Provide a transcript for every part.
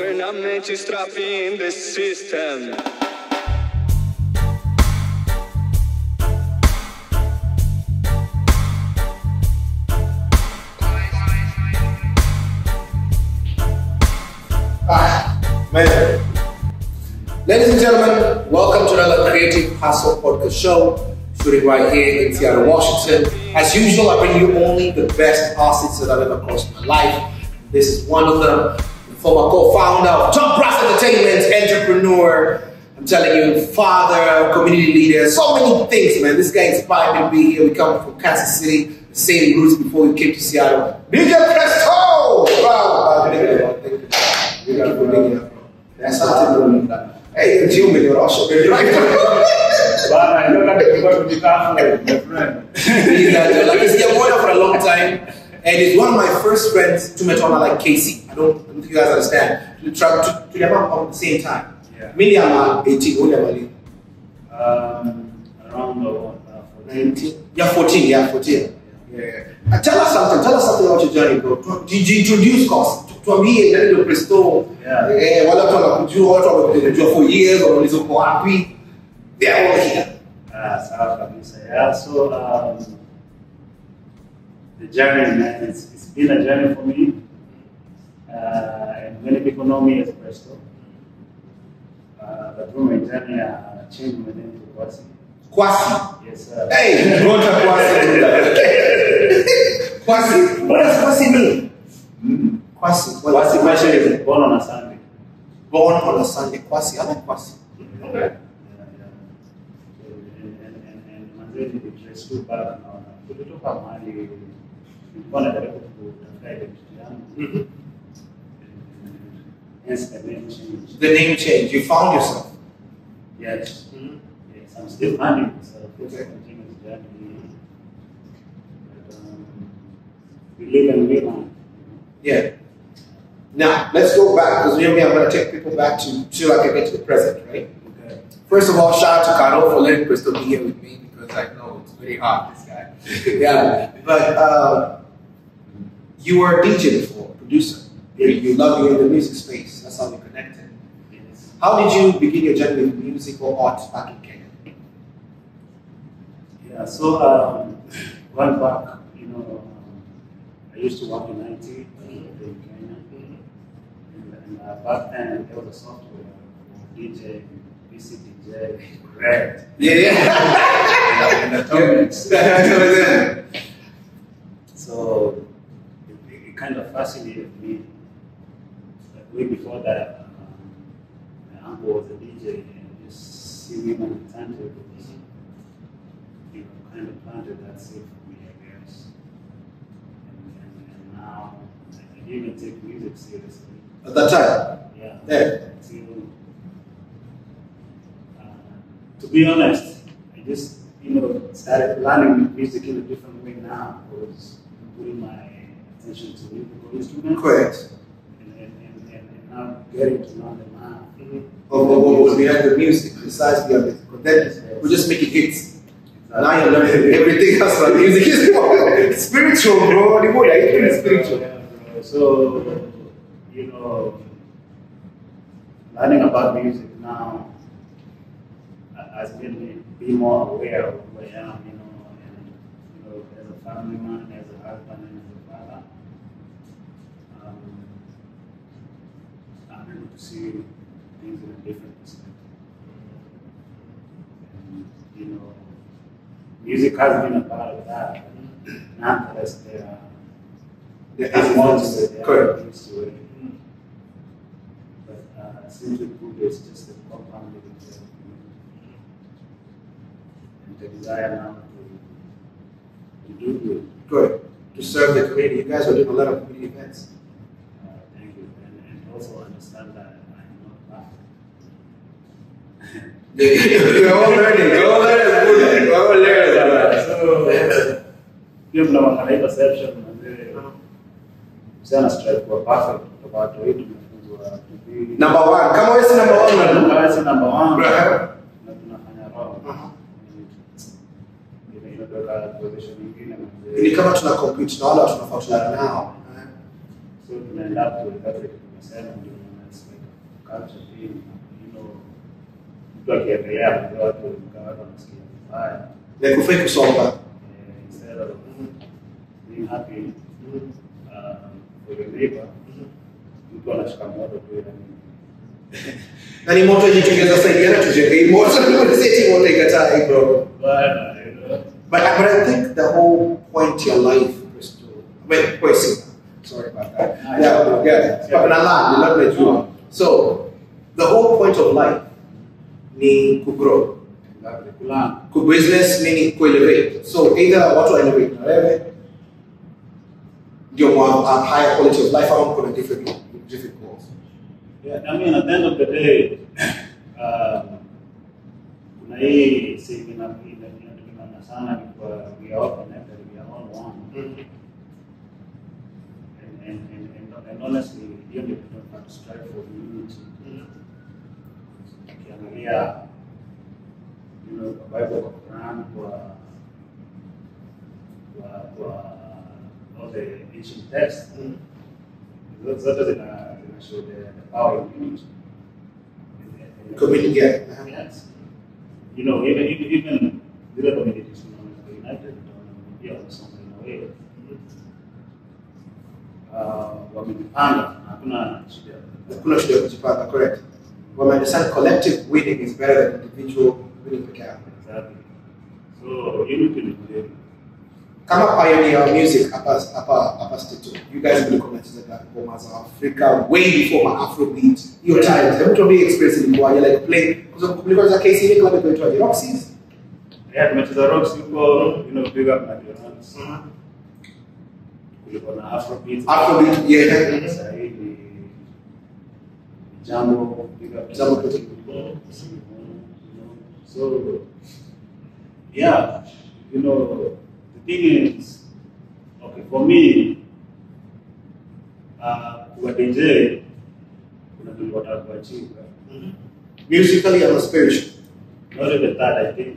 when I'm meant in the system. Ladies and gentlemen, welcome to another Creative Hustle Podcast Show. Shooting right here in Seattle, Washington. As usual, I bring you only the best artists that I've ever crossed my life. This is one of them, the former co-founder of Top Brass Entertainment, entrepreneur, I'm telling you, father, community leader, so many things, man. This guy inspired me to be here. We come from Kansas City, the same roots before we came to Seattle. DJ Presto! Wow! Thank you. You gotta go. That's how I'm doing that. Hey, it's human, you're also very right. But I know that you've got to be careful, my friend. Like, he's been a warrior for a long time, and he's one of my first friends to meet on like Casey. I don't think you guys understand. We travel to them at the same time. Yeah. Maybe I'm 18. What about you? Around 19. Yeah, 14. Yeah, 14. Yeah. Tell us something. Tell us something about your journey, bro. Did you introduce us? To me, and then Presto. Yeah. Yeah. You 4 years or you so happy. Yeah, all here. So the journey, it's been a journey for me. And many people know me as Presto. But through my journey, I changed my name to Kwasi. Kwasi? Yes, sir. Hey, you brought a Kwasi. Kwasi? What does Kwasi mean? Kwasi. Kwasi is born on a Sunday. Born on a Sunday. Kwasi. I like Kwasi. Okay. The name change. You found yourself. Yes. Mm-hmm. Yes, I'm still finding myself. Okay. We live and we learn. Yeah. Now let's go back, because maybe I'm going to take people back to I can get to the present, right? Okay. First of all, shout out to Carol for letting Crystal be here with me. Like, no, it's very hard, this guy. Yeah, but you were a DJ before, producer. Yes. You love you in the music space. That's how we connected. Yes. How did you begin your journey with music or art back in Kenya? Yeah, so one back, you know, I used to work in IT in Kenya, and back then there was a software DJ. Correct. Yeah. So it kind of fascinated me. Like way before that, my uncle was a DJ, and just seeing him on the timetable, you know, kind of planted that seed for me, I guess. And now I didn't even take music seriously. At that time? Yeah. To be honest, I just, you know, started learning music in a different way now, because I'm putting my attention to musical instruments. Correct. And now getting to know the man. What was behind the music, besides the other content. We just making hits. Exactly. Now you're learning everything else about music. It's spiritual, bro. Anymore, yeah, it's spiritual. Yeah, bro. So, you know, learning about music now has made me be more aware of who I am, you know, and, you know, as a family man, as a husband, and as a father. I'm able to see things in a different perspective. And, you know, music has been a part of that. Not that there are more to it, there are things to it. But simply put, it's just a compound with the desire now to do good. Good. To serve the community. You guys are doing a lot of community events. Thank you. And also understand that I'm not perfect. You're all learning. So, people are high perception. Sienna strive for perfect about the way to be. Number one. Kama wewe si number one. Kama wewe si number one. Na tunafanya wrong. Ni kama tuna compete na wala tunafaa tulale nao, so tunaenda hapo kwa sababu actually, you know, mtu akiendelea kwa watu mkawa msikia mbaya. Ni kufika kusonga. Instead of being happy for your neighbor, mtu anashika moto tu na nini. Na ni moto jitokeza Sienna tujenge moto ndio sisi moto ikataa bro. But I think the whole point your life Presto. Wait, question. Sorry about that. So, the whole point of life ni ku grow. Ku business ni ku elevate. So, either what to elevate, right? You want a higher quality of life, I want to put a different goals. Yeah, I mean, at the end of the day, we are all connected, we are all one. And honestly, you don't have to strive for unity. Ukiangalia, you know, Bible kwa Quran, kwa all the ancient texts, zote zina show the power of unity. Community, yes. You know, even little communities are united, they are something in a way. Wamejipanga, hakuna shida kujipanga, correct. Wame understand collective winning is better than individual winning peke yako. Exactly. So, unity ni muhimu. Kama pioneer of music hapa state, you guys will comment that ngoma za Africa way before my Afrobeat. Your time, the mtu be expressing kwa you like play, kwa sababu kulikuwa za KCB kama kwa itwa Roxy's. Yeah, tumecheza Roxy huko, you know, big up na Jonas. Kulikuwa na Afrobeat, yeah. Sasa hivi jambo kidogo, so yeah, you know, the thing is, okay, for me, kwa DJ kuna kitu nataka achieve musically and spiritually, not even that I think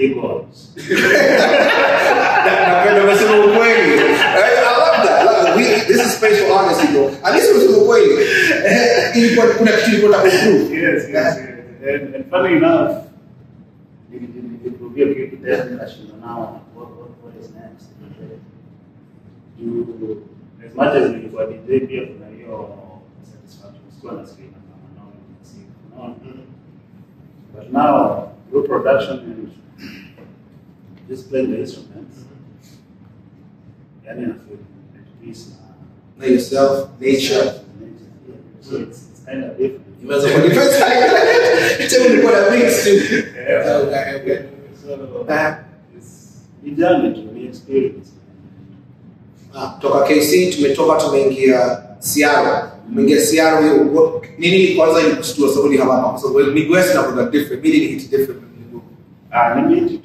equals. I love that. This is special, honestly, bro. At least it was a Yes. And funny enough, it will be okay to tell me that, you know, now what is next. You, as much as you are DJ, be able to your satisfaction. But now, good production and just playing the instruments. And peace now. Yourself, nature. Yeah. So it's kind of different. You must have a different style. Tell me what I mean to. Yeah. Okay. So it's been to me experience. Toka KC tumetoka tumeingia Seattle. Mwenye Seattle hiyo nini kwanza ilikuwa sababu hapa kwa sababu Midwest na kuna different meaning it's different in mimi ndio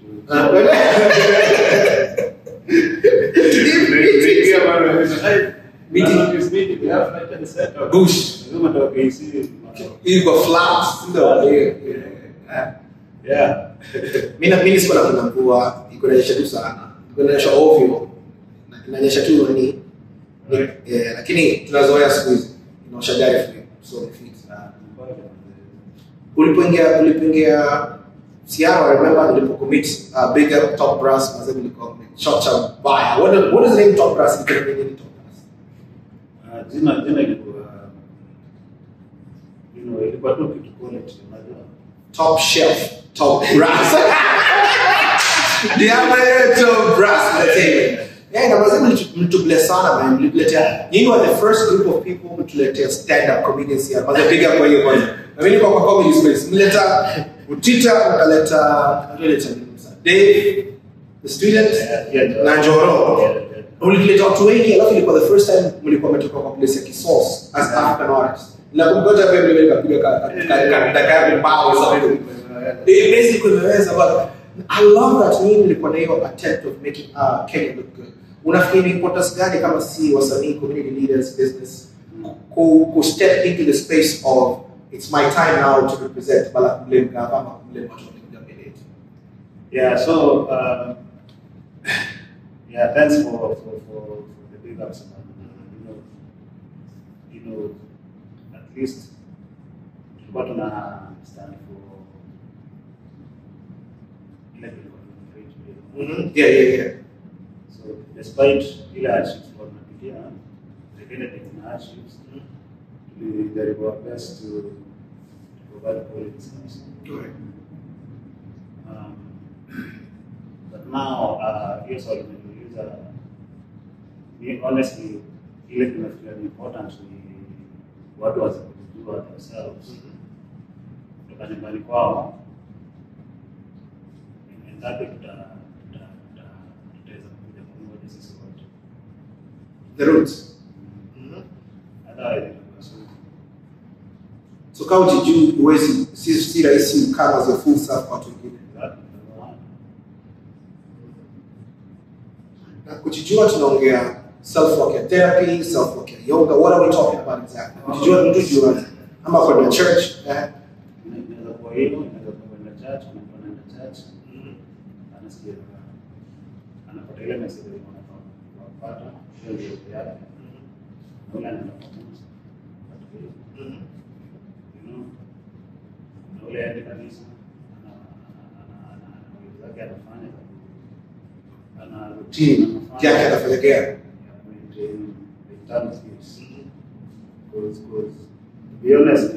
Bush. Yeah. Mimi sikuwa na kujua iko na shida sana. Inaonyesha ovyo. Inaonyesha tu nani. Lakini tunazoea siku hizi. Inaonyesha direct so things na ulipoingia Seattle, I remember nilipocommit a bigger Top Brass as I will call it. Short term buyer. What is the name Top Brass? Can you name Top Brass? Jina you know, ilikuwa tu kitu connect unajua. Top Shelf, Top Brass. Diamond Top Brass Entertainment. Yeah, na mazima mlitubless sana man. Mlituletea. You were the first group of people who mlituletea stand up comedians here. Baada piga kwa hiyo kwanza. Na mimi niko kwa comedy space. Mlileta Utita, mkaleta Dave, the student, na Njoro. Mlileta watu wengi, alafu ilikuwa the first time mlikuwa umetoka kwa place ya Kisource as African artists. Na kumgoja pia mlileta kupiga kaka mbao za vitu. They basically were about I love that mimi nilikuwa na hiyo attempt of making Kenya look good. Unafikiri importance gani kama si wasanii, community leaders, business ku step into the space of it's my time now to represent Bala Mlem Gavama Mlem Matominate. Yeah, so yeah, thanks for the big ups. You know, at least tulikuwa tuna stand for ile yeah. So despite ile hardships tunapitia hardships tulijaribu our best to provide quality service. Correct. But now yes, all we honestly feel it was very important to what was able to do about ourselves. And that is what is called. The roots. So kama tujui uwezi si rahisi mkara za fursa kwa watu wengine. Na kujijua tunaongea self-work therapy, self-work yoga, what are we talking about exactly? Did you I'm up for the church. I'm going to church. Skills. Because to be honest,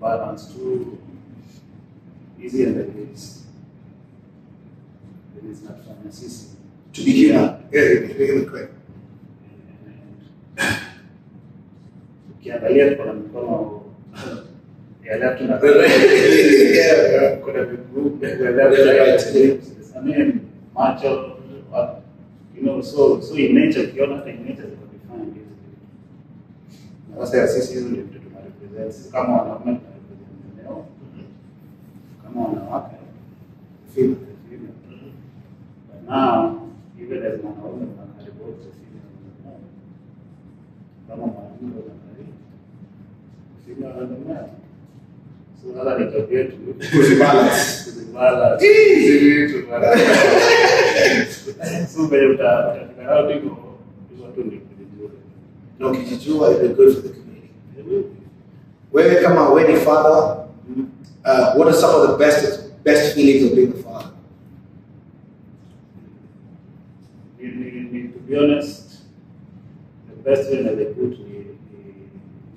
balance too easy and then it's not fun and easy. To begin, really quick. Ukiangalia kwa mkono ya laptop na kuna group I mean, match up, you know, so in nature, you're not in nature. Sasa sisi ndio tunarepresent kama wanaume leo kama wanawake feel but now even as wanaume tunajaribu kusema kama wanaume sina wanaume sio hata nikapia tu kuzibala zilizo mara sio bado tutarudi hizo tundi. No, kijijua is good for the community. Wewe kama wewe father, what are some of the best feelings of being a father? To be honest, the best feeling that I put the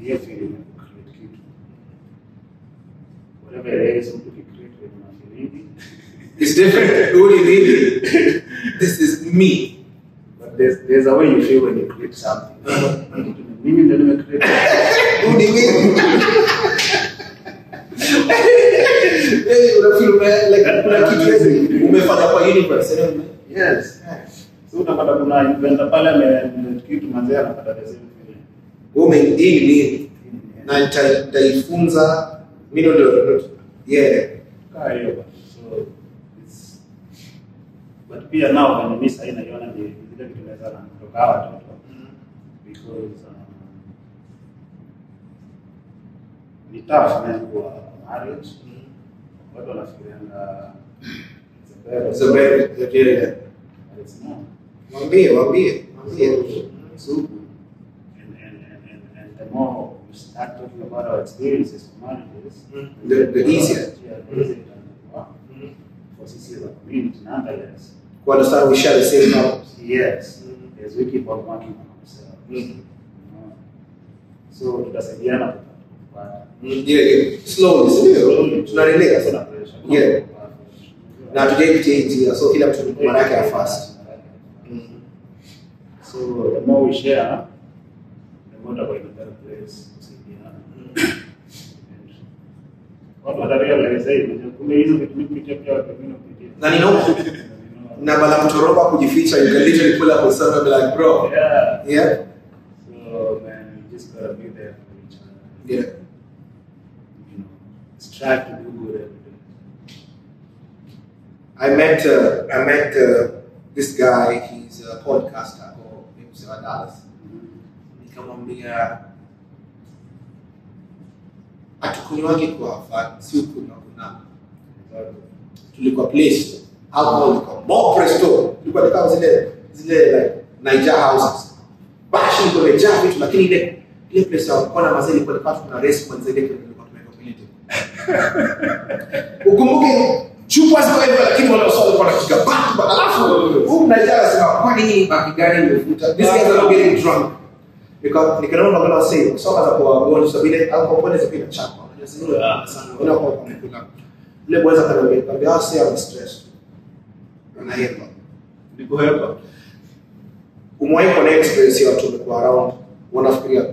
real feeling of create kid. Whatever it is, something create with my feeling. It's different. Who you need? This is me. There's a way you feel when you create something. Women don't create something. Who do you mean? You feel like you umefanya kwa universe. Yes. So unapata kuna inventa pale na kitu manzea anapata lazima vile. Umeinini na nitaifunza mimi ndio yeah. Kayo bwana. So it's but pia now when miss haina yona ni because the tough men who are married, what do I feel? It's a very material. It's not. And the more we start talking about our experiences for marriages, the easier. For 6 years of community, nonetheless. We understand we share the same problems. Yes, as we keep on working on ourselves. So it doesn't be enough. Yeah, slowly. It's not really as an operation. Yeah. Now today we change, so we have to do Manaka fast. So the more we share, the more we're in a better place. And what I realize is that we need to be together. Na bala mtoroba kujificha, you can literally pull up on something and be like, bro. Yeah. So man, you just gotta be there for each other. Yeah. You know, strive to do good every day. I met this guy. He's a podcaster or maybe Seattle Dallas. Nikamwambia atukunywake kwa fat siku na kuna. Tulikuwa place. Alcohol, more Presto. Look at the house in there, like Niger houses. Bashing for the jar, which is like ile pesa kwa na mazeni kwa kwa tuna raise funds zile kwa community. Ukumbuke chupa ziko hivyo lakini wala usao kwa dakika back back alafu huko mnajara sema kwa nini baki gari imefuta. This guys are getting drunk. Because nikaona wala wasee kusoma za kwa bonus sabile au kwa bonus bila chapa. Unajua sio sana wala kwa kumekula. Ile boys akaniambia kwamba wasee are stressed. Na hivyo niko hapa. Umoja kwa experience ya watu kwa around wanafikiria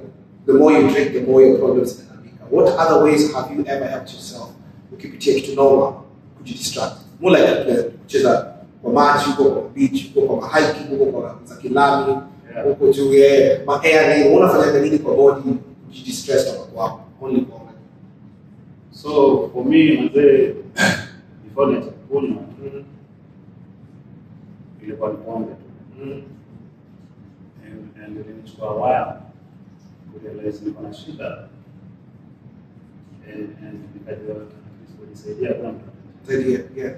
the more you drink the more your problems can become. What other ways have you ever helped yourself? Ukipitia kitu noma kujidistract. More like kucheza kwa maji huko kwa beach huko kwa hiking huko kwa zakilami huko juu ya maana ni unafanya nini kwa body kujidistress kwa wako only for me. So for me mzee before that kunywa ile kwa pombe and it took a while to realize niko na shida and nikajua kunisaidia kwa mtu zaidi yeah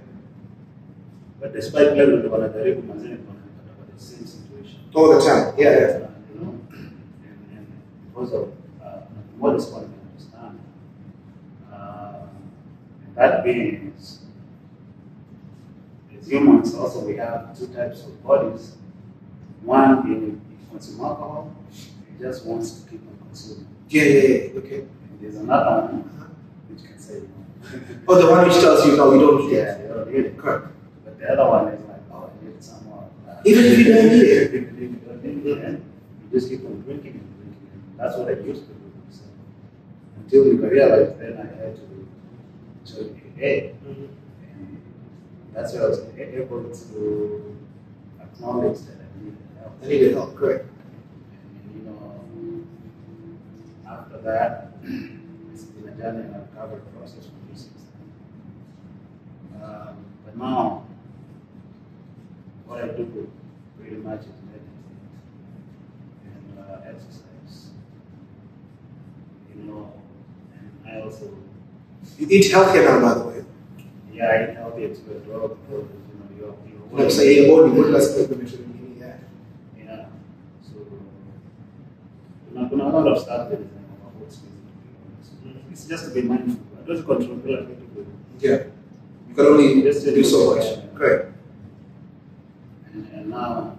but despite level ndio wanajaribu mazeni kwa the same situation all the time yeah you know and because of what is going to understand and that means as humans also we have two types of bodies. One in consume alcohol, it just wants to keep on consuming. Yeah, okay. And there's another one which can say no. Oh, the one which tells you, no, we don't need it. Yeah, you don't need it. Correct. But the other one is like, oh, I need it somewhere. Even if you don't need it. Even if you don't need it, and you just keep on drinking and drinking. And that's what I used to do. So, until you realize, then I had to join AA. And that's where I was able to acknowledge that I needed help, correct. And after that, it's been a journey and I've covered the process for these things. But now, what I do pretty much is meditate and exercise. You know, and I also... You eat healthier now, by the way. Yeah, I eat healthier to a lot of people, you know, your weight. Say your body would last like the a lot of stuff that is about space. It's just to be mindful. I don't control people. Yeah. You can only do so much. Correct. And now,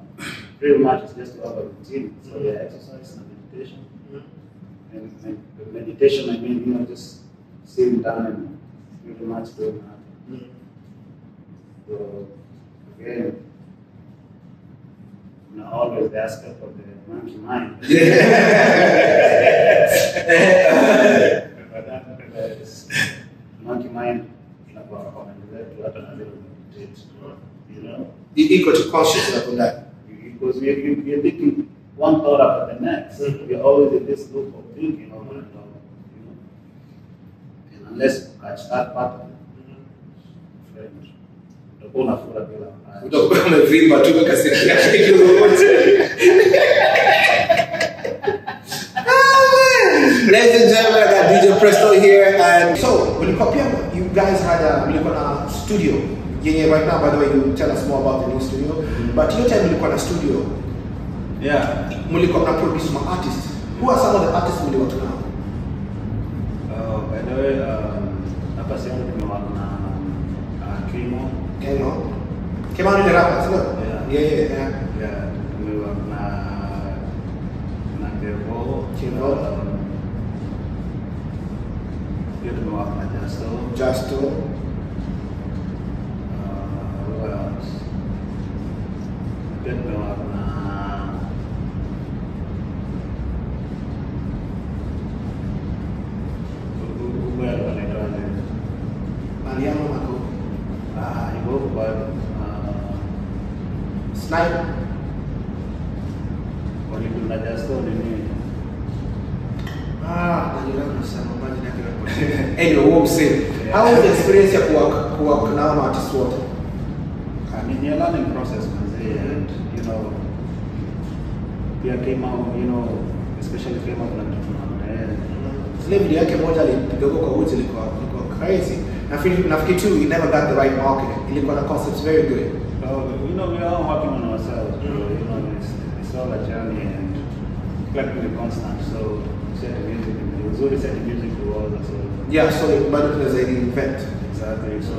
pretty much it's just to have a routine. So yeah, exercise and meditation. And with meditation, I mean, you know, just sitting down and pretty much doing nothing. So again, not always the aspect of the monkey mind. But that monkey mind, you know, you know. It equals conscious level that. Because you're thinking one thought after the next. You're always in this loop of thinking over and over, you know. And unless you catch that pattern, friend. Ladies and gentlemen, I got DJ Presto here. And so, when you copy up, you guys had a studio. Yeah, right now, by the way, you tell us more about the new studio. But your time, you got a studio. Yeah. You got a produce my artists. Who are some of the artists you got now? By the way, I'm passing Kenya. Kema ni rapa sio? Yeah. Tumewa na Devo, Chino. Pia tumewa na Justo. What else? Pia tumewa na Sniper. Walikuwa just on nini? Nilikuwa nasema maji na kila. Anyway, wao mseme. How was the experience ya kuwa na artist wote? I mean, the learning process was and you know pia came out, you know, especially came out like that. Ile video yake moja ilipigwa kwa wote ilikuwa crazy. Nafikiri tu it never got the right market. Ilikuwa na concepts very good. You know, we are all working on ourselves, you know, it's all a journey and collecting the constant, so He was always sending music to all of us. Yeah, so bado tunazidi event. Exactly. So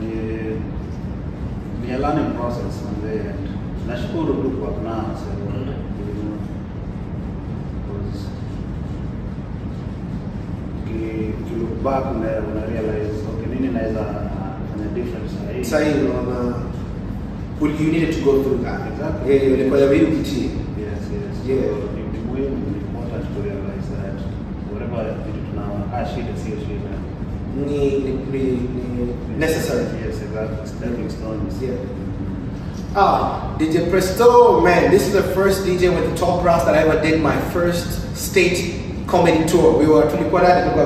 the learning process on the end. Nashukuru group work now. So you look back and realize okay, nini naweza fanya difference sahi. Sahi you needed to go through that. Exactly. Yeah, you require very much. Yes. Yeah. Important to realize that whatever you do now, actually the CSV necessary. Yes, exactly. Stepping stones. Yeah. DJ Presto, man, this is the first DJ with the Top Brass that I ever did my first state comedy tour. We were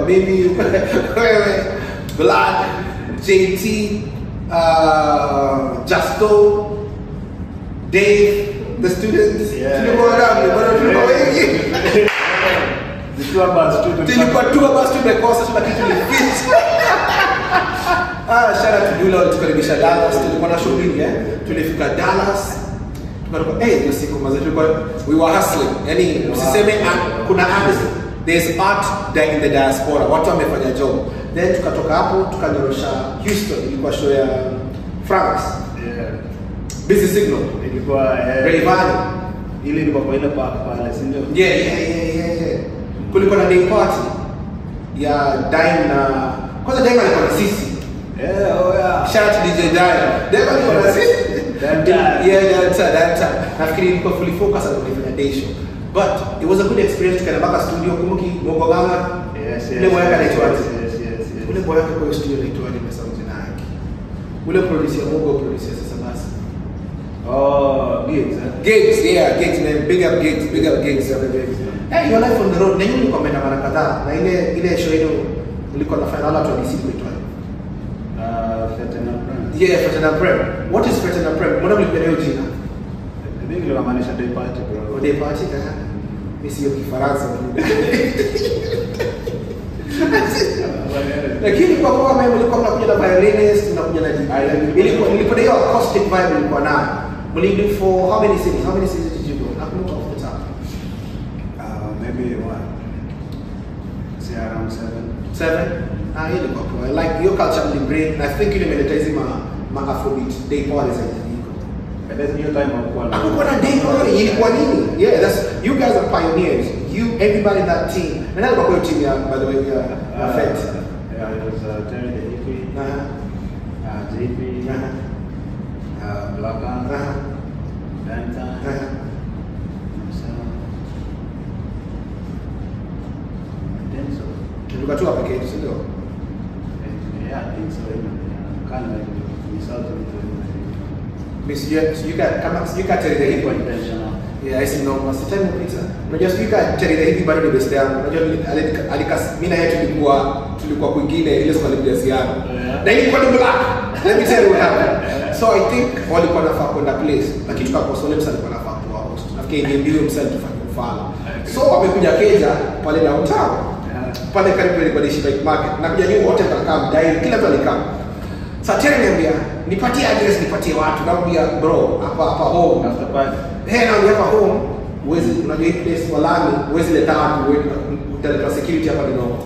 Baby, Vlad, JT, Justo, Dave, the students. The two of us students. Shout out to Dula, tukaribisha Dallas, tulikuwa na shughuli tulifika Dallas, tukaruka hiyo siku mazoezi, we were hustling, yani usiseme kuna artist, there's art there in the diaspora, watu wamefanya job, then tukatoka hapo tukanyorosha Houston, ilikuwa show ya Franks, Busy Signal, ilikuwa Rayvani, ile ilikuwa kwa ile park pale, si ndio? Yeah. Kulikuwa na day party ya Dime na kwanza Dime alikuwa na sisi. Shout out to DJ Dime. They were going to see. That time. Nafikiri nilikuwa fully focus on the day show. But it was a good experience to back to studio kumuki Mogo Ganga. Yes. Ule boyaka naitwa yes. Ule boyaka kwa studio naitwa ni Mesa Mzinaki. Ule producer Mogo producer sasa basi. Oh, gigs. Yeah, gigs. Big up gigs. Hey, your life on the road. Na yule kwa mena mara kadhaa. Na ile show hiyo ulikuwa na final out of the Fraternal Prep. What is Fraternal Prep? What do you do here? I think you manage a day party, bro. Oh, day party? Miss Yoki Faransa. Lakini kwa kwa mimi nilikuwa nakuja na violinist, nakuja na island. Nilipata hiyo acoustic vibe nilikuwa nayo. Mlidi for how many cities? How many cities did you go? Not off the top. Maybe one. Say around 7. I like your culture in the brain. I think you meditating my Afrobeat day parties. And there's new time of one. I'm going to day party. Yeah, that's you guys are pioneers. You, everybody in that team. And that's what your team, by the way, affect. Yeah, it was Terry the Hippie, JP, Blabla, Dantan, and then so. You got two applications, you know? Yeah, I think so. Kind of like result of it. Miss, you can come up, you can tell the hip intentional. Yeah, I see no master time of pizza. But just you can tell the hip body to the stand. Mina tulikuwa kwingine ile swali ya Sienna. Na ilikuwa ni black. Let me tell you what happened. So I think all the corner for that place. Lakini tukakosoa msanii kwa nafasi kwa host. Nafikiri ndio mbili msanii tufanye. So wamekuja Kenya pale downtown. Pale karibu nilikuwa nishi bike market na kuja wote wakakaa mdai kila mtu alikaa. Sasa Terry niambia nipatie address nipatie watu naambia bro hapa home after party. Hey na hapa home uwezi unajua hii place walani uwezi leta watu wewe utaleta security hapa kidogo.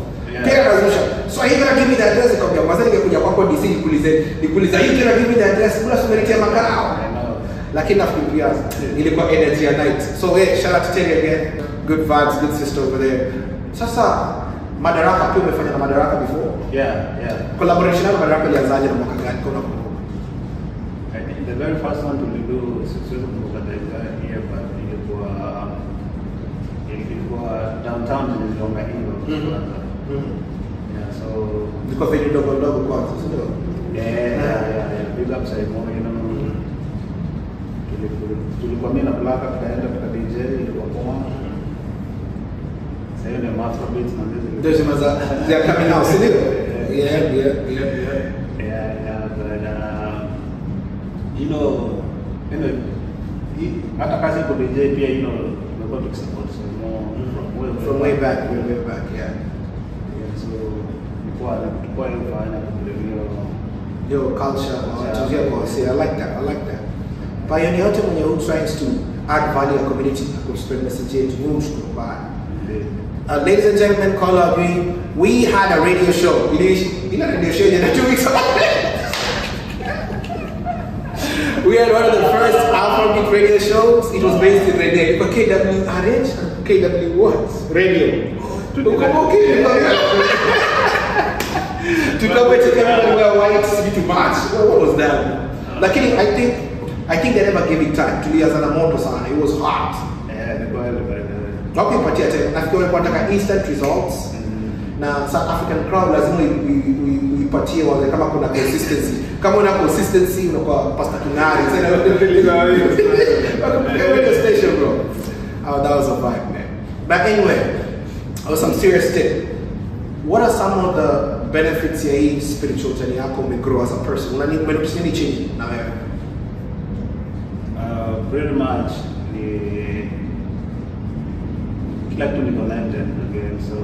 Terry kazusha. So he gonna give me the address akamwambia kwanza ningekuja kwako DC nikuulize hii Terry give me the address bila sumerite makarao. Lakini nafikiria ilikuwa energy at night. So hey shout out to Terry again. Good vibes, good sister over there. Sasa Madaraka pia umefanya na Madaraka before? Yeah. Collaboration na Madaraka ilianzaje na mwaka gani kuna hapo? I think the very first one to do success with Madaraka here but ilikuwa downtown in Longa Hill. Yeah, so niko venye ndogo kwanza sio? Yeah. Big up side moja tulikuwa mimi na Blaka tukaenda kwa DJ ilikuwa poa. They are coming out, isn't it? Yeah, but Atakazi could be JP, robotic support, so more from way back, yeah. So before I find out your culture, I like that. Pioneer when you're trying to add value to community, I could spread messages, rooms, Ladies and gentlemen, call out me. We had a radio show. You know, radio show, you know, 2 weeks ago. We had one of the first Afrobeat radio shows. It was based in Rene. But KWRH? KW what? Radio. To double check everyone wear white to match. What was that? Lakini, I think they never gave it time. Tulianza moto sana. It was hot. Wakipatia tena nafikiri wanataka instant results na South African crowd lazima uipatie wale kama kuna consistency. Kama una consistency unakuwa pasta tunari tena radio station bro. Oh, that was a vibe, man. But anyway, on some serious tip, what are some of the benefits ya hii spiritual journey yako umegrow as a person? Unanini change na wewe? Pretty much kila kitu niko London again, so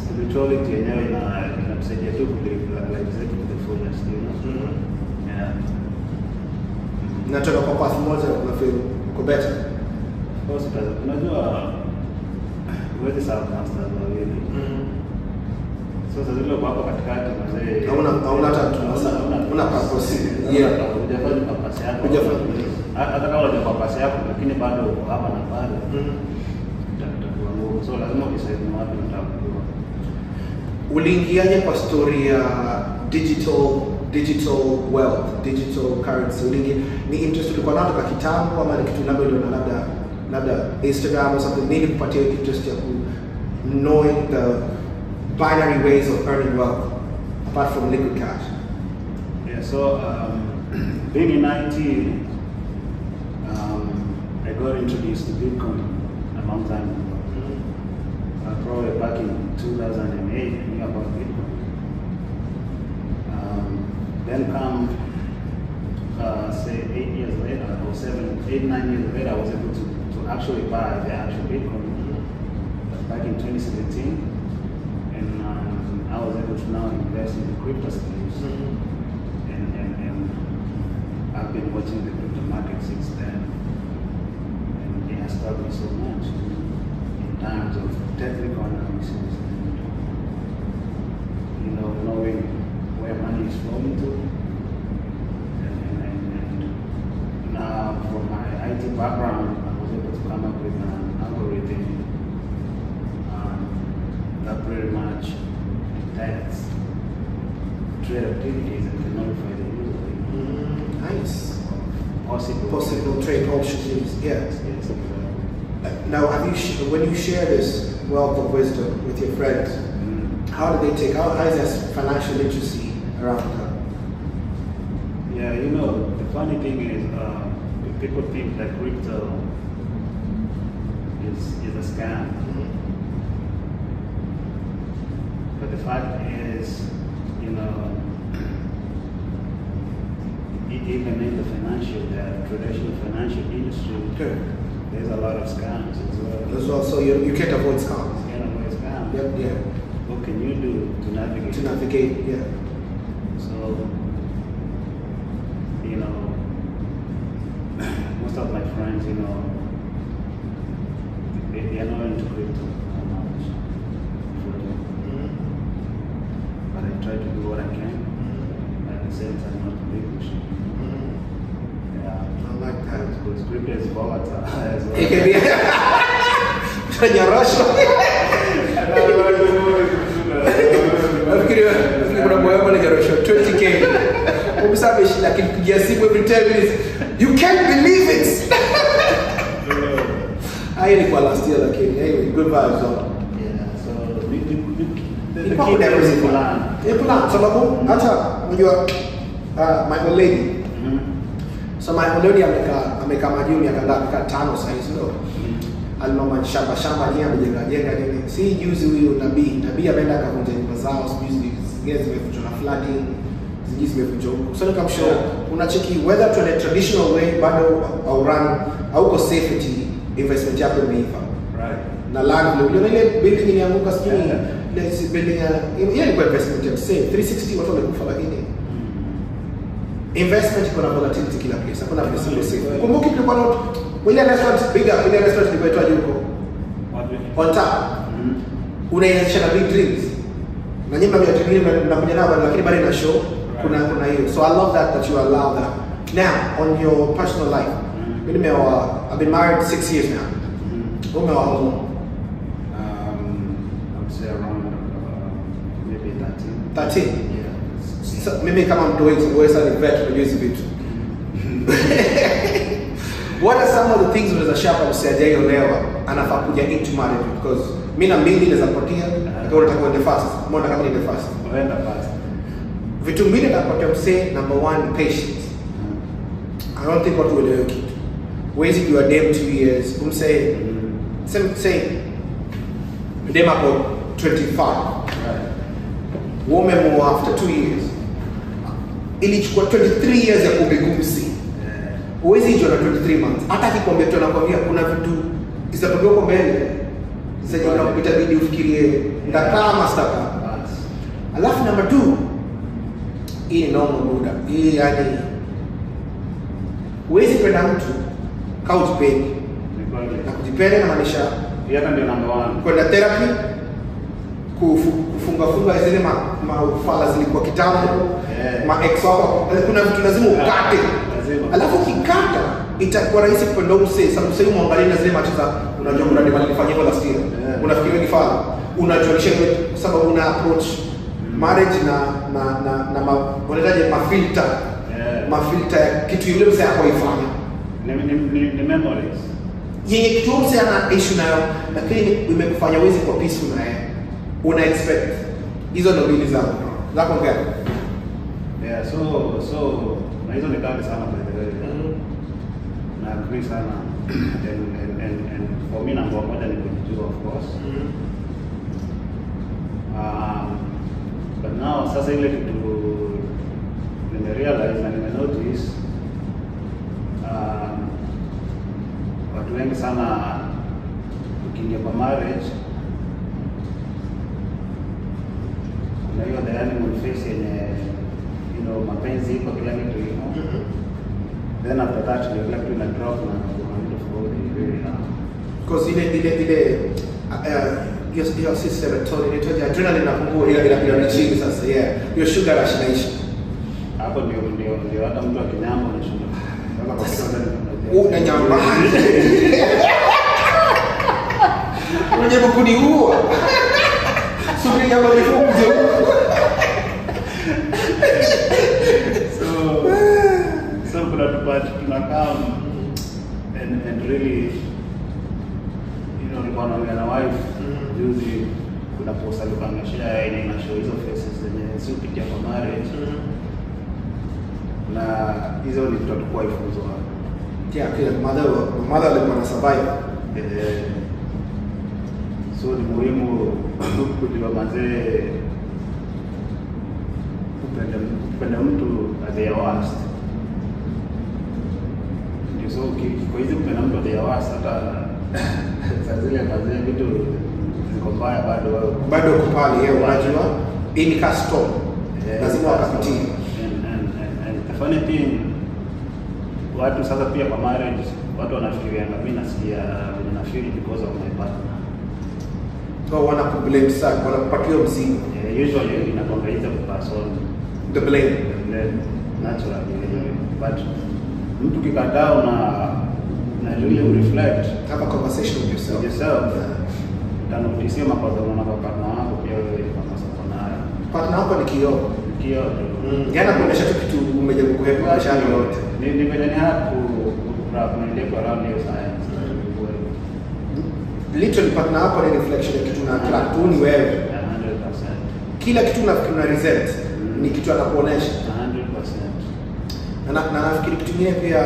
spirituality yenyewe inamsaidia tu kulive with the fullness, you know? Yeah. Nataka kwa path moja na feel uko better. Of course, unajua wewe sawa kama sana wewe. So sasa leo hapo katikati mzee hauna hata una purpose. Yeah. Unajafanya purpose yako. Hata kama una purpose yako lakini bado hapa na bado. Itakuwa ngumu. So lazima useme wapi utakuwa. Uliingiaje kwa story ya digital wealth, digital currency? Uliingia ni interest ulikuwa nayo kwa kitambo ama ni kitu labda Instagram or something, maybe particularly interest ya knowing the binary ways of earning wealth apart from liquid cash? Yeah, so being in IT, I got introduced to BitCoin a long time ago. Probably back in 2008, I knew about BitCoin. Then come, say 8 years later, or 9 years later, I was able to actually buy the actual Bitcoin back in 2017, and I was able to now invest in the crypto space, and I've been watching the crypto market since then, and it has taught me so much in terms of technical analysis, and, you know, knowing where money is flowing to. From my IT background, I was able to come up with an algorithm that pretty much detects trade activities and can notify the user. Nice. Possible trade options. Yeah. Yes, exactly. Now, when you share this wealth of wisdom with your friends, how do they take? How is their financial literacy around that? Yeah, you know, the funny thing is. People think that crypto is a scam, but the fact is, you know, it can make the traditional financial industry. Good. There's a lot of scams as well. As well, so you can't avoid scams. You can't avoid scams. Yep. Yeah. What can you do to navigate? To navigate, yeah. So, you know. Most of my friends, you know, they are not into crypto that much, but I try to do what I can, at the same time not to be pushy. Yeah, I like that because crypto is volatile as well. It can be. When you're Russian, you can't believe it. I ain't equal last year, like anyway. Good vibes, though. Yeah. So the key there is plan. A plan. So when you are my old lady, so my old lady ameka majuni akadaka tano size no. Almama shamba shamba ni amejenga nini? Si juzi huyu nabii ameenda akakunja nyumba zao, sijui zingine zimefuchwa na flooding. So look, I'm sure unacheki whether to the traditional way bado au run au safety investment yako imeiva, right? Na land leo ile building ilianguka spring, let's see building ya ile investment ya say 360 watu walikufa lakini investment kuna volatility kila place, hakuna place safe. Kumbuki tulikuwa not Kwenye restaurant bigger, kwenye restaurant nilikuwa huko. On tap. Unainasha na big drinks. Na nyimba ya training na kuja nao lakini bado ina show. Kuna hiyo. So I love that you allow that. Now on your personal life. Mimi I've been married 6 years now. Umeoa? Maybe 13. 13. Yeah. So, mimi kama mdogo sasa ni vet kwa hizo vitu. What are some of the things unaweza share msaidia yeye leo anafaa kuja into marriage because mimi na mbili naweza kupotea na wewe utakuwa the fast. Mbona kama ni the fast? Unaenda fast. Vitu mbili napotea msee number one patience. I don't think what we're doing. Waiting you a damn 2 years. Umsee say dem hapo 25. Women more after 2 years. Ilichukua 23 years ya kubegumsi. Uwezi jua na 23 months. Hata kikwambia tu anakwambia kuna vitu isitokea kwa mbele. Sasa jana ukipita bidii ufikirie ndakaa mastaka. Alafu number 2 hii ni normal muda. Hii yani uwezi penda mtu kama utipende. Na kujipenda na maisha hata ndio number 1. Kwenda therapy kufunga zile mafala zilikuwa kitambo ma ex wako kuna mtu lazima ukate alafu kikata itakuwa rahisi kwenda umse sababu muangalie na zile matatizo unajua kuna ndio malifanyia kwa last year unafikiria ni fala unachorisha sababu una approach marriage na unataje mafilter ya kitu yule mse yako ifanye ni memories yeye kitu mse ana issue nayo lakini imekufanya wezi kwa peace naye una expect hizo ndio bidii zangu zako ngea yeah so na hizo ni kali sana by the way na agree sana and for me number one ni kujijua of course but now sasa ile kitu nime realize na nime notice watu wengi sana ukiingia kwa marriage na hiyo ndani mfesi yenye mapenzi kwa kila kitu hiyo then after that you like to drop na kuanza kurudi because ile your system tolerate adrenaline na kuko ila chini sasa yeah your sugar rush naishi hapo ndio hata mtu akinyama anashuka kama kwa sababu unanyama unajaribu kuniua suri ya malifunzo so but and really nilikuwa naongea na wife juzi kuna posa lipanga shida ina show hizo faces zenye sio pitia kwa marriage na hizo ni vitu kwa ifunzo hapo kia kile mother alikuwa na survive so ni muhimu kujiwa mazee kupenda mtu adhia wast ndio so kwa hizi kupenda mtu adhia wast hata za zile mazee vitu ziko mbaya bado kupali yeye unajua ini custom lazima wakapitie and the funny thing watu sasa pia kwa marriage watu wanafikiria mimi nasikia ninafeel because of my partner kwa wanakublame sana wanakupatia mzigo usually inakongaita kwa person the blame naturally but mtu kikataa na you reflect have a conversation with yourself kana ulisema makosa unapopata hapo pia wewe kama sana partner hapo ni kioo jana kuonesha kitu umejaribu kuhepa mashani yote ni mbele hapo kuna ile kwa round hiyo science literally partner hapo ni reflection ya kitu na attract ni wewe 100% kila kitu unafikiri resent ni kitu anakuonesha 100% na nafikiri kitu kingine pia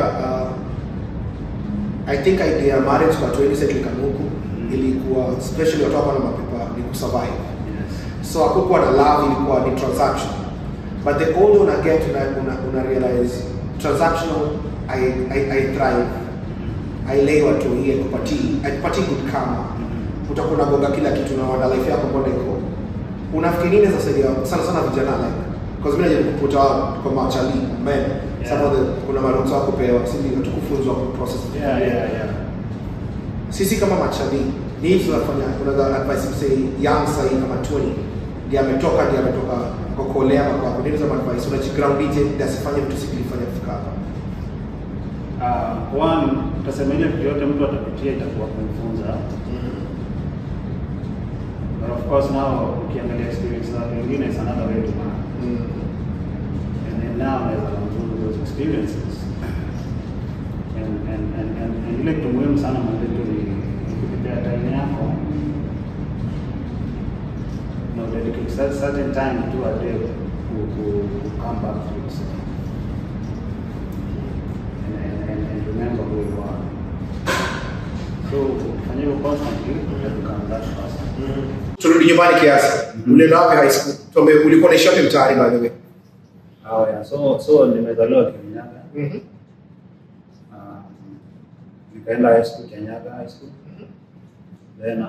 I think idea marriage kwa 20 seconds huko ilikuwa especially watu wana mapepa ni kusurvive so hakukuwa na love ilikuwa ni transaction but the older una get una realize transactional I thrive ailewa tu hiyo kupati good karma utakuwa unagonga kila kitu na wada life yako bora iko unafikiri nini sasa sana sana vijana like because mimi najaribu kuputa kwa machali men yeah. Some of the kuna maruhusa kupewa sisi hatukufunzwa process yeah, yeah, yeah. Sisi kama mashabiki ni tunafanya kuna advice msee young sahi kama 20 ndio ametoka kokolea kwa kuendelea za advice unaji ground DJ dasifanye mtu sikilifanya kufika hapa one utasema ile video yote mtu atapitia itakuwa kumfunza but of course now ukiangalia experience na wengine is another way to learn and then now as I'm doing those experiences and ile kitu muhimu sana mwanzo ni kupitia time yako na dedicate certain time to a day to come back to yourself and remember who you are. So when you pass on you have to come back fast. Turudi nyumbani kiasi. Ulienda wapi high school? Tume ulikuwa na shop mtaani by the way. Oh yeah. So nimezaliwa Kenya. Nikaenda high school Kenya high school. Then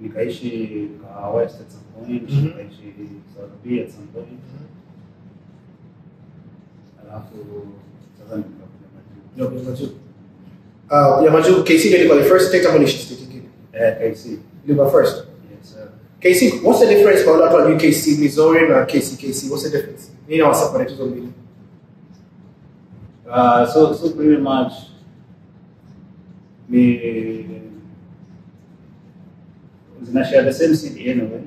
nikaishi West at some point, nikaishi South B at some point. Alafu sasa nikakuja Majuu KC ndio kwa the first state ambayo nilishiriki. KC. Liba first. Yes sir. KC, what's the difference kwa watu wa UKC Missouri na KC? What's the difference? Nini na separate hizo mbili? So pretty much we share the same city anyway,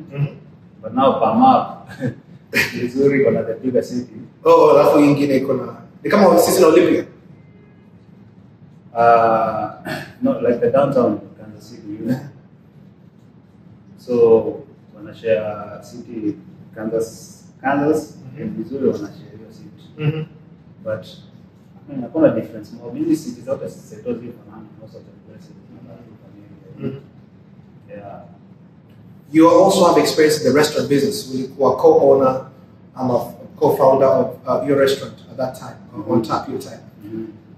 but now per map, Missouri is the bigger city. Oh, that's why Ingine kona. They come out sisi na Olympia. Not like the downtown Kansas City, you know. So we share city Kansas and Missouri we share your city. But I mean, hakuna difference. More busy cities out as it was even most of the places. Yeah. You also have experience in the restaurant business. You were co-owner and a co-founder of your restaurant at that time, on Tap Your Time.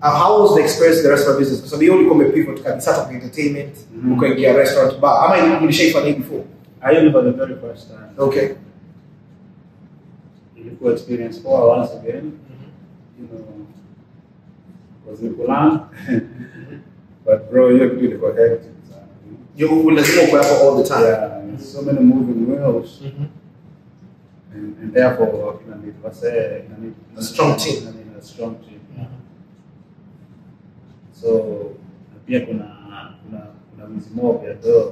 How was the experience in the restaurant business? Because we only come with people to start up entertainment, okay, get a restaurant bar. Am I in shape for me before? I only for the very first time. Okay. You could experience for once again. You know, was in Poland, but bro, you have to do the correct. You will smoke alcohol all the time. Yeah, so many moving wheels, and therefore, you know, I need a strong team. So, pia kuna mzimoo pia do.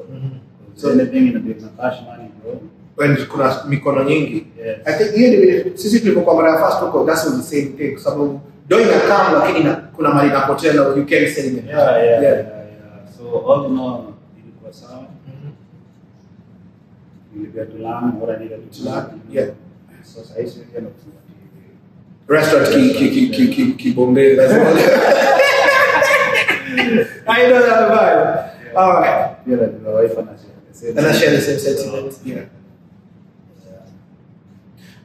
So anything in a big cash money, bro. When kuna mikono nyingi. Yes. I think hiyo ndio sisi tulipokuwa mara ya first look, that's the same thing. Sababu doing a cam lakini kuna mali inapotea na you can't sell it. Yeah. So all in all sawa. Nilikuwa tulam hora nilikuwa tulam. Yeah. So sai sio kama restaurant ki Bombay that's all. I know that vibe. All right. Yeah, the wife and I share the same sentiment. Yeah.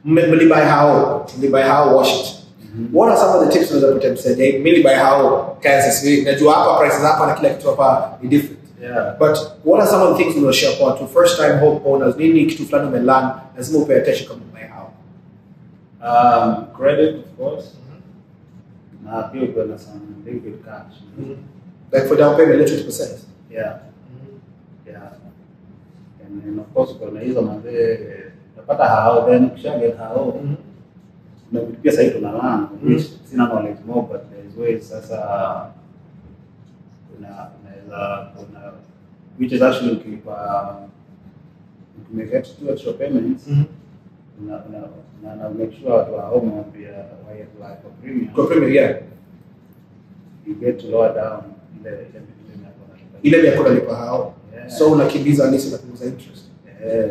Mainly by how, Washington. What are some of the tips that you have said? Mainly by how Kansas City. That you have prices up and collect to up a different. Yeah. But what are some of the things we will share for to first-time homeowners? Meaning to plan on land, as more pay attention to my house. Credit, of course. Now people are some big with cash. Like for down payment, 20%. Yeah. Yeah. And of course, when I use them, the part of how then share get how. No, we pay side to the land, which is not only more, but there is ways as a. Which is actually to make extra payments and make sure to our home will be a way of life for premium. For premium, yeah. You get to lower down ile yeah. So unakimbiza nisi na kupunguza interest. Yeah,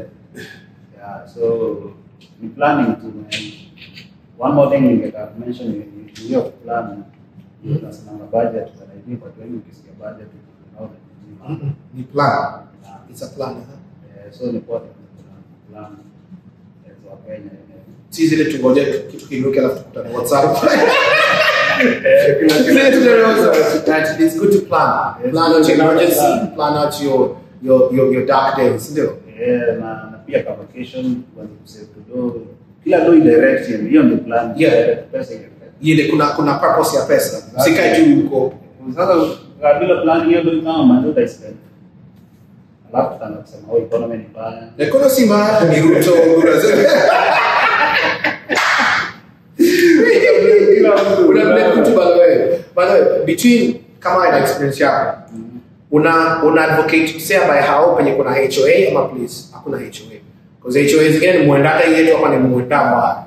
so we planning to one more thing that I've mentioned in your plan. That's not a budget, but I think for 20 is a budget. The plan. It's a plan. So important plan. It's okay. It's easy to go there to look at WhatsApp. It's good to plan. Plan out your emergency. Plan out your dark days. Yeah, na pia vacation when you save to do. Kila low direction, hiyo ndio plan. Yeah. Pesa ile kuna purpose ya pesa. Sikae juu huko. Sasa bila plan hiyo ndio kama ndio taisika. Alafu tena kusema wewe economy ni baya. Economy si mbaya, ni ruto Brazil. Unamleta mtu bagawe. Bagawe between kama ina experience yako. Una advocate kusema by how penye kuna HOA ama please hakuna HOA. Because HOA is again muendaka yetu hapa ni muendamba.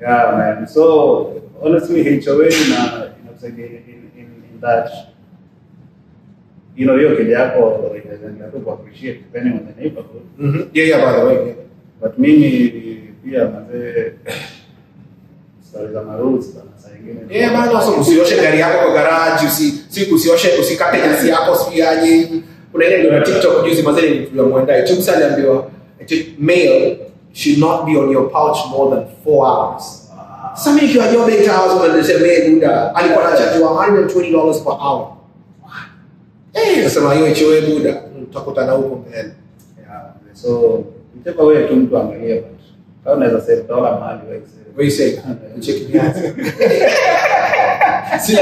Yeah man. So honestly HOA in that you know hiyo kile yako or inaenda kwa appreciate depending on the neighborhood. Mhm. Yeah by the way. But mimi pia mzee za maruzi sana saa nyingine. Eh bado sio usioshe gari yako kwa garage, usioshe usikate nyasi yako usiaje. Kuna ile ndio TikTok juzi mazeni nilikuwa muendai. Chumsa aliambiwa mail should not be on your pouch more than 4 hours. Some of you are your beta house when they say mail muda alikuwa anachajua $120 per hour. Eh sema hiyo ichoe muda tutakutana huko mbele. Yeah so mtepa wewe tu mtu angalia but kama unaweza save dola mahali wewe. Wewe sasa check it out. Sina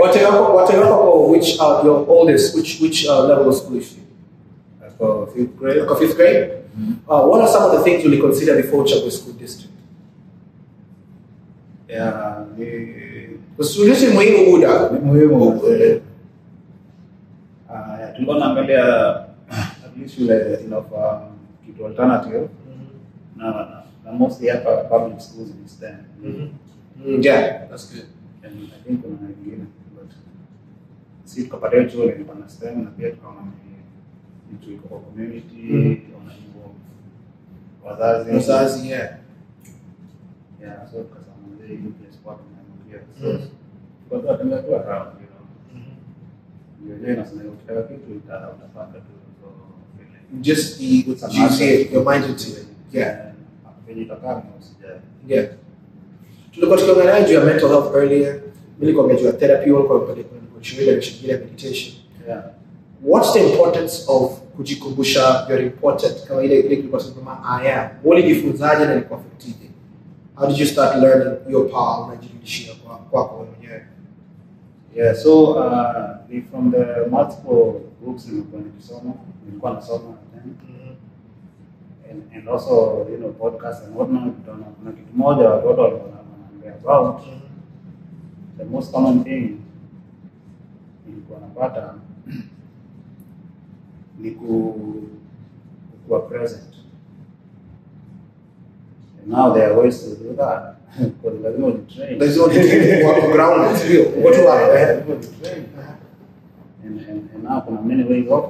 What level which are your oldest? Which level of school is she? Fifth grade. Mm-hmm. What are some of the things you will consider before Chagwe School District? Yeah, the solution muhimu muda. Muhimu. Tunaangalia at least you enough kitu alternative. Na mostly hapa public schools in Eastern. Yeah, that's good. And I think kuna nyingine but si tukapata hiyo ile kwa understand na pia tukaona ni kitu iko kwa community na hivyo wazazi yeah so kwa sababu ndio hiyo sport na ndio pia kwa sababu tunataka tu around you know yeye anasema ukitaka kitu utapata tu so just be good and your mind to it yeah hapo ndio kama usijali yeah. Tulikuwa tukiongea juu ya mental health earlier. Nilikuwa juu ya therapy au kwa kushiriki na meditation. Yeah. What's the importance of kujikumbusha your important kama ile ilikuwa tunasema I am. Ulijifunzaje na ilikuaffectije? How did you start learning your power and unajirudishia kwako mwenyewe? Yeah, so from the multiple books nilikuwa nikisoma, nilikuwa nasoma and also you know podcasts and whatnot na kitu moja watu walikuwa about the most common thing nilikuwa napata ni kuwa present and now there are ways to do that because lazima ujitrain kwa ground sio watu train and now kuna many ways of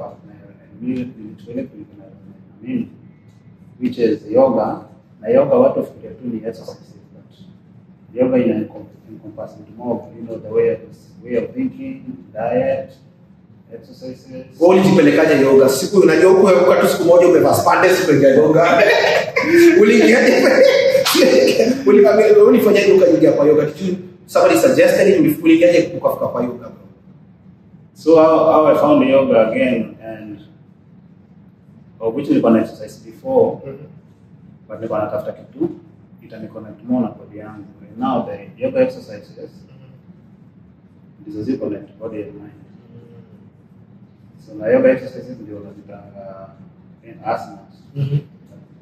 mimi which is yoga na yoga watu fikiria tu ni exercise. Yoga encompasses more, you know, the way of thinking, diet, exercises. Wewe ulipelekaje yoga? Siku unajua huko tu siku moja umevaa spandex ukaingia yoga. Ulifanyaje ukaingia kwa yoga? Somebody suggested it, ulifanyaje ukafika kwa yoga? So how I found yoga again and which is an exercise before, but nilikuwa natafuta kitu itanikonet more na body yangu. Now the yoga exercises is a connect body and mind. So na yoga exercises ndio lazima in asanas.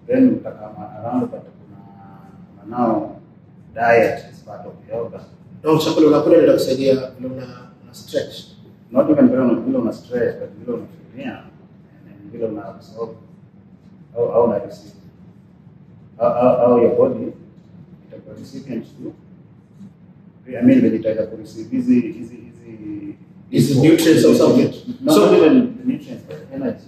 Then utakama around but kuna now diet is part of yoga. Ndio chakula unakula ndio kusaidia una stretch. Not even bila una stretch but bila unafikiria and bila una absorb au na receive au your body recipients too. I mean when it is receive easy nutrients or something. So even nutrients but energy.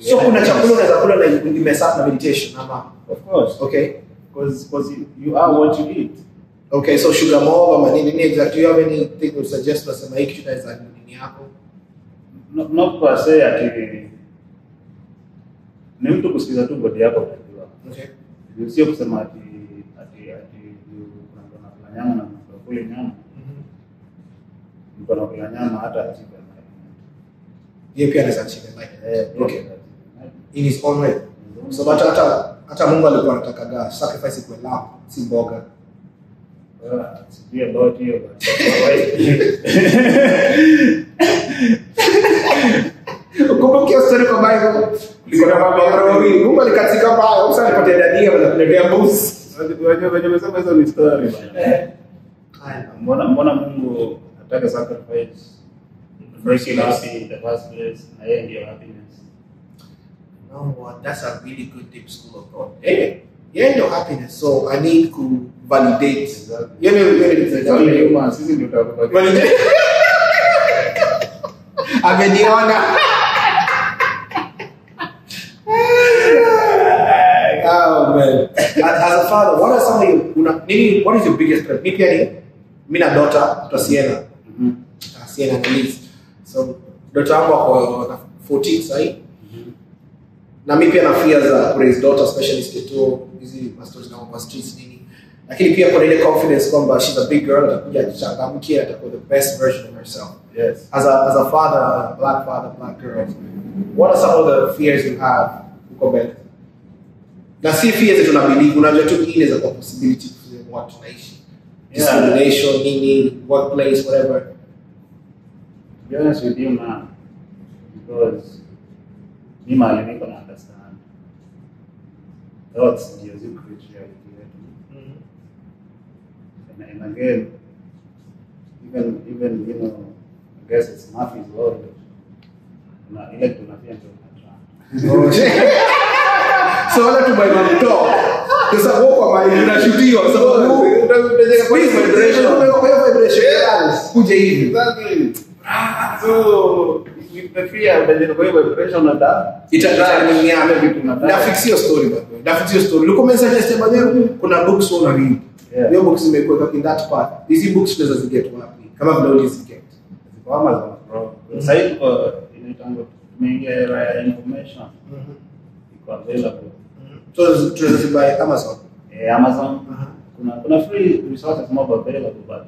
So kuna chakula unaweza kula na immersive na meditation ama of course. Okay. Because you are what you eat. Okay, so sugar more ama nini exactly you have anything to suggest us ama hiki tunaweza nini hapo? Not per se ati ni mtu kusikiza tu body yako unajua. Okay. Sio kusema ati nyama na kule nyama. Mko na kula nyama hata chicken. Yeye pia anaweza chicken like. Okay. In his own way. Kwa sababu hata Mungu alikuwa anataka sacrifice kwa lap, si mboga. Sijui about hiyo bwana. Kama kia story kwa Bible, liko na mabaro, Mungu alikatika mbao, usani patia dania na kuletea boss. Wajua sasa hizo ni story bwana. Haya, mbona Mungu anataka sacrifice? Mercy last in the first place, I end your happiness. No, well, that's a really good deep school of thought. Hey, you end your happiness, so I need to validate. Exactly. It's only human, sisi ndio tutakubali. Validate. Ameniona. Oh man. As a father, what are some of you, what is your biggest threat? Mimi na daughter, to Sienna. Sienna needs. So, daughter wangu wako 14 sahi. Na mimi pia na fear za raise daughter specialist kitu hizi pastors na kwa streets nini. Lakini pia kwa ile confidence kwamba she's a big girl atakuja achangamkie atakuwa the best version of herself. Yes. As a father, black girl. What are some of the fears you have uko mbele? Na si fears tunabidi unajua tu ile za possibility kwa watu naishi. Discrimination nini, workplace whatever. To be honest with you, man, because me, man, you can understand. Thoughts, you create reality. And again, even I guess it's Murphy's law. Na ile tunafanya ndio. Oh shit! So wala tu by the door. Because I walk by na shutio. So vibration. Kuja hivi. Exactly. So with the fear that you go with pressure on that itatani ame vitu na that fix your story by the way, that fix your story look message este baadaye kuna books una read hiyo books imekuwa in that part hizi books tunaweza ziget wapi kama vile uliziget kwa Amazon site inaitangwa tumeingia era ya information iko available so tunaweza buy Amazon Amazon kuna free resources mob available but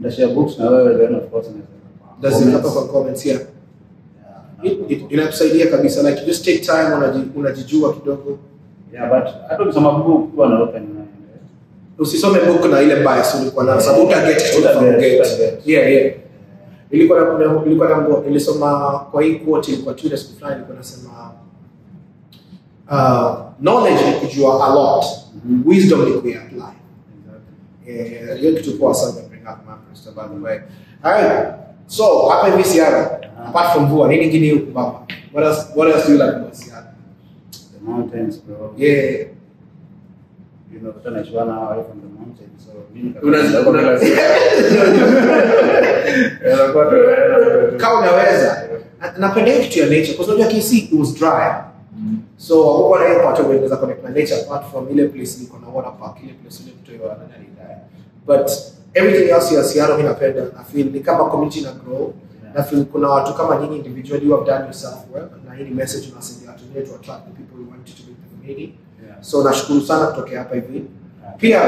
ndashare books na wewe then of course lazima hapa kwa comments ya inatusaidia kabisa like just take time unajijua kidogo but hata ukisoma book tu ana open na usisome book na ile bias ulikuwa na sababu uta get ilikuwa nilisoma kwa hii quote kwa Twitter siku fulani ilikuwa nasema knowledge ni kujua a lot wisdom ni kuapply hiyo kitu kwa sana bring up my first by the way haya. So, hapa hivi Seattle, apart from mvua, nini kingine huko baba? What else do you like about Seattle? The mountains, bro. Yeah. You know, tena chuana away from the mountains. So, mimi kama unaweza, napenda kitu ya nature because unajua KC it was dry. So, hapo na hiyo part unaweza connect na nature apart from ile place iko na water park, ile place ile mtu yeye anadai. But everything else here Seattle inapenda I feel ni kama community na grow na feel kuna watu kama nyinyi individually who have done your self work na hii message tunasaidia watu wetu attract the people we want to be in the community so nashukuru sana kutoka hapa hivi pia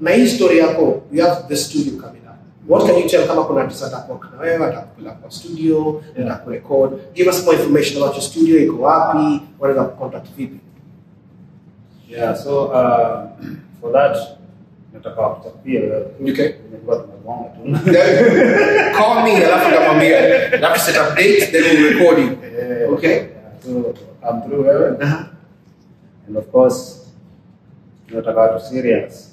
na hii story yako you have the studio coming up what can you tell kama kuna desire yako na wewe atakupeleka kwa studio na kurecord give us more information about your studio iko wapi where to contact vipi so for that nataka kutapia okay nilikuwa tunamwanga tu call me alafu nikamwambia na set up date then we record you okay so I'm through here and of course nataka to serious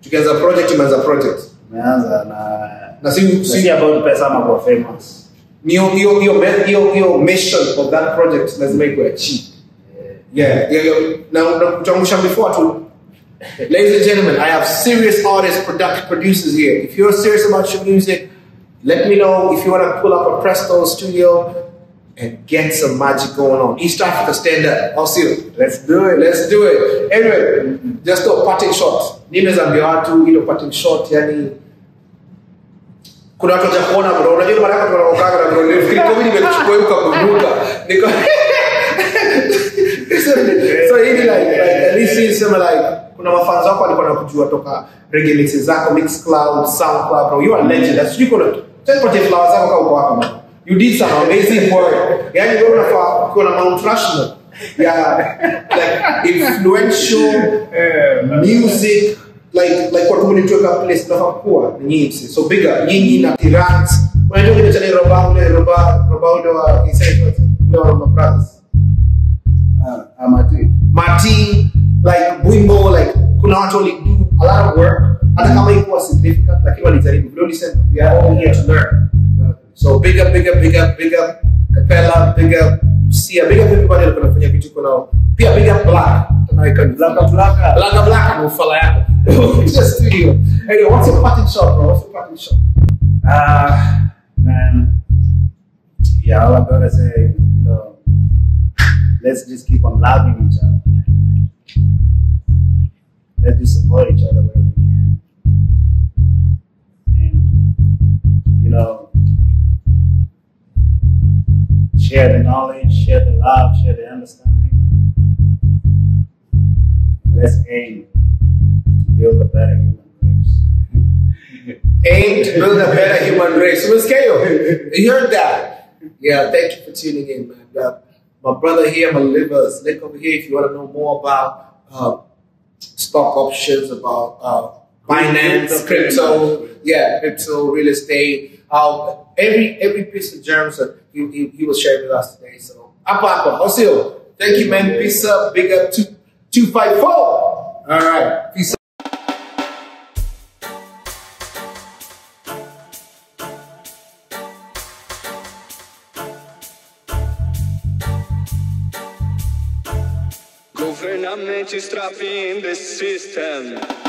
tukianza project tumeanza na si about pesa ama kwa famous your mission for that project lazima iwe cheap na utamusha before tu Ladies and gentlemen, I have serious artists, producers here. If you're serious about your music, let me know if you want to pull up a Presto studio and get some magic going on. East Africa, stand up. I'll see you. Let's do it. Anyway, just a parting shot. Parting shot. Yani, kuna watu wajapona bro. Unajua mara kwa tunaokaga bro. Nilifikiri covid imekuchukua huko kuburuka. Niko So he like at least he's similar like kuna mafanzo wako walikuwa nakujua toka reggae mixes zako Mixcloud, Soundcloud bro you are legend that's you gonna take party flowers zako kwa wako you did some amazing work yani wewe unafaa kuna multinational yeah, like influential music, like kwa kumulitoka place tunafakuwa nyinyi, so bigger nyinyi na tirant unajua kile cha roba ule wa inside wa France Mati, like Bwimbo, like kuna watu wali do a lot of work hata kama ikuwa significant lakini walijaribu vile ulisema we are all here to learn. So bigger Capella, bigger Sia, bigger people wale wanafanya vitu kwao pia bigger black tunaweka black na ufala yako it's just studio. Hey, what's your pattern shop, bro? Man, yeah, all I gotta say is, you know, let's just keep on loving each other. Let's just support each other wherever we can. And, you know, share the knowledge, share the love, share the understanding. Let's aim to build a better human race. Aim to build a better human race. What's Kayo? You heard that? Yeah, thank you for tuning in, man. My brother here, my livers, link over here if you want to know more about stock options, about finance, crypto, yeah, crypto, real estate, every piece of germs that he was sharing with us today. So, Apa, Osio, thank you, man. Peace up, big up, 254. All right, peace up. Government is trapping the system.